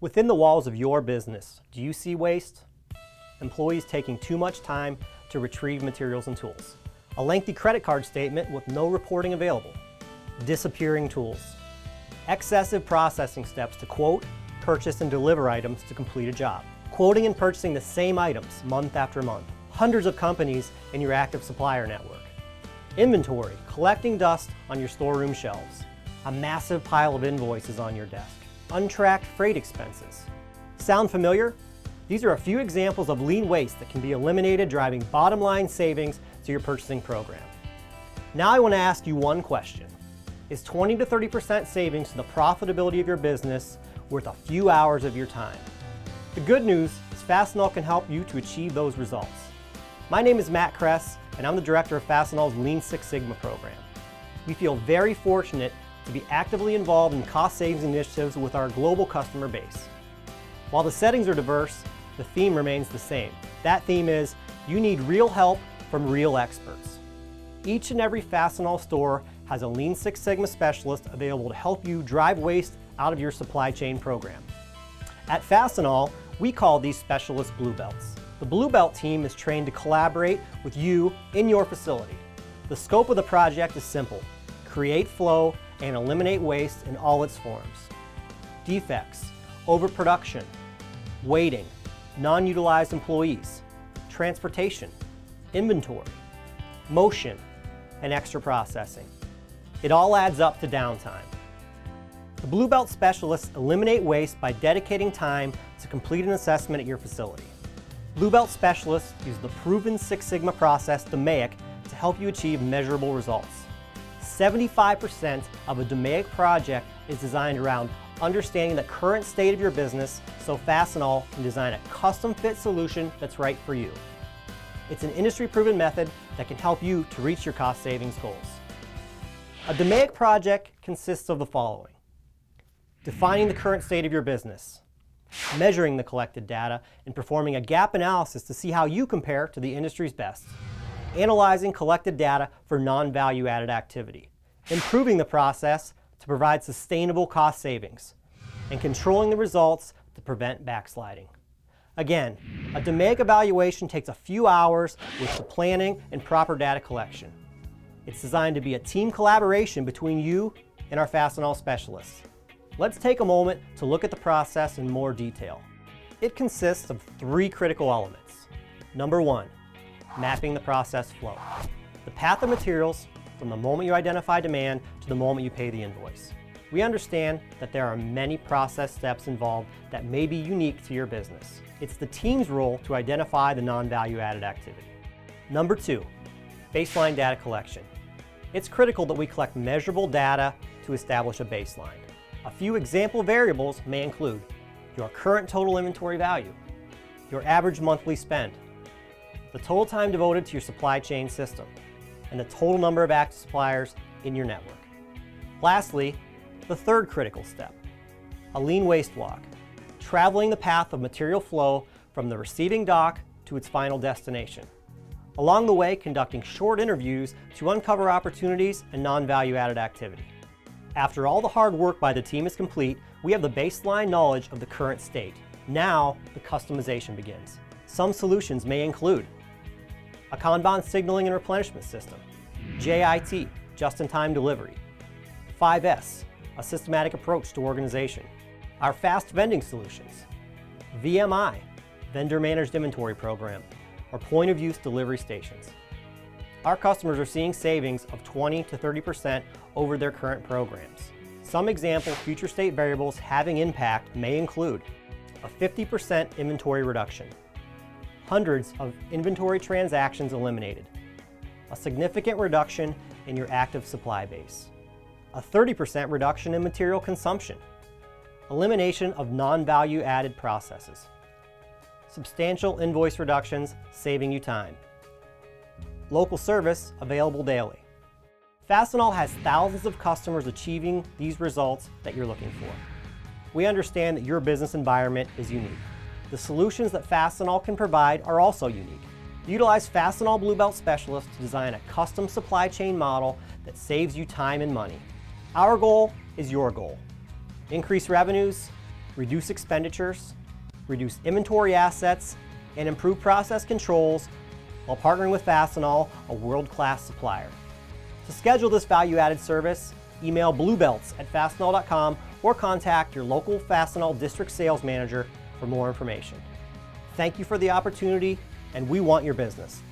Within the walls of your business, do you see waste? Employees taking too much time to retrieve materials and tools. A lengthy credit card statement with no reporting available. Disappearing tools. Excessive processing steps to quote, purchase, and deliver items to complete a job. Quoting and purchasing the same items month after month. Hundreds of companies in your active supplier network. Inventory, collecting dust on your storeroom shelves. A massive pile of invoices on your desk. Untracked freight expenses. Sound familiar? These are a few examples of lean waste that can be eliminated, driving bottom line savings to your purchasing program. Now I want to ask you one question. Is 20 to 30% savings to the profitability of your business worth a few hours of your time? The good news is Fastenal can help you to achieve those results. My name is Matt Kress, and I'm the director of Fastenal's Lean 6 Sigma program. We feel very fortunate to be actively involved in cost savings initiatives with our global customer base. While the settings are diverse, the theme remains the same. That theme is, you need real help from real experts. Each and every Fastenal store has a Lean 6 Sigma specialist available to help you drive waste out of your supply chain program. At Fastenal, we call these specialists Blue Belts. The Blue Belt team is trained to collaborate with you in your facility. The scope of the project is simple: create flow and eliminate waste in all its forms. Defects, overproduction, waiting, non-utilized employees, transportation, inventory, motion, and extra processing. It all adds up to downtime. The Blue Belt specialists eliminate waste by dedicating time to complete an assessment at your facility. Blue Belt specialists use the proven 6 Sigma process, DMAIC, to help you achieve measurable results. 75% of a DMAIC project is designed around understanding the current state of your business, so Fastenal can design a custom-fit solution that's right for you. It's an industry-proven method that can help you to reach your cost savings goals. A DMAIC project consists of the following: defining the current state of your business, measuring the collected data, and performing a gap analysis to see how you compare to the industry's best. Analyzing collected data for non-value-added activity, improving the process to provide sustainable cost savings, and controlling the results to prevent backsliding. Again, a DMAIC evaluation takes a few hours with the planning and proper data collection. It's designed to be a team collaboration between you and our Fastenal specialists. Let's take a moment to look at the process in more detail. It consists of 3 critical elements. Number 1, mapping the process flow. The path of materials from the moment you identify demand to the moment you pay the invoice. We understand that there are many process steps involved that may be unique to your business. It's the team's role to identify the non-value added activity. Number 2, baseline data collection. It's critical that we collect measurable data to establish a baseline. A few example variables may include your current total inventory value, your average monthly spend, the total time devoted to your supply chain system, and the total number of active suppliers in your network. Lastly, the 3rd critical step, a lean waste walk, traveling the path of material flow from the receiving dock to its final destination. Along the way, conducting short interviews to uncover opportunities and non-value added activity. After all the hard work by the team is complete, we have the baseline knowledge of the current state. Now, the customization begins. Some solutions may include a Kanban signaling and replenishment system, JIT, just-in-time delivery, 5S, a systematic approach to organization, our fast vending solutions, VMI, vendor-managed inventory program, or point-of-use delivery stations. Our customers are seeing savings of 20 to 30% over their current programs. Some example future state variables having impact may include a 50% inventory reduction, hundreds of inventory transactions eliminated, a significant reduction in your active supply base, a 30% reduction in material consumption, elimination of non-value added processes, substantial invoice reductions, saving you time, local service available daily. Fastenal has thousands of customers achieving these results that you're looking for. We understand that your business environment is unique. The solutions that Fastenal can provide are also unique. Utilize Fastenal Blue Belt Specialists to design a custom supply chain model that saves you time and money. Our goal is your goal. Increase revenues, reduce expenditures, reduce inventory assets, and improve process controls while partnering with Fastenal, a world-class supplier. To schedule this value-added service, email bluebelts@fastenal.com or contact your local Fastenal district sales manager for more information. Thank you for the opportunity, and we want your business.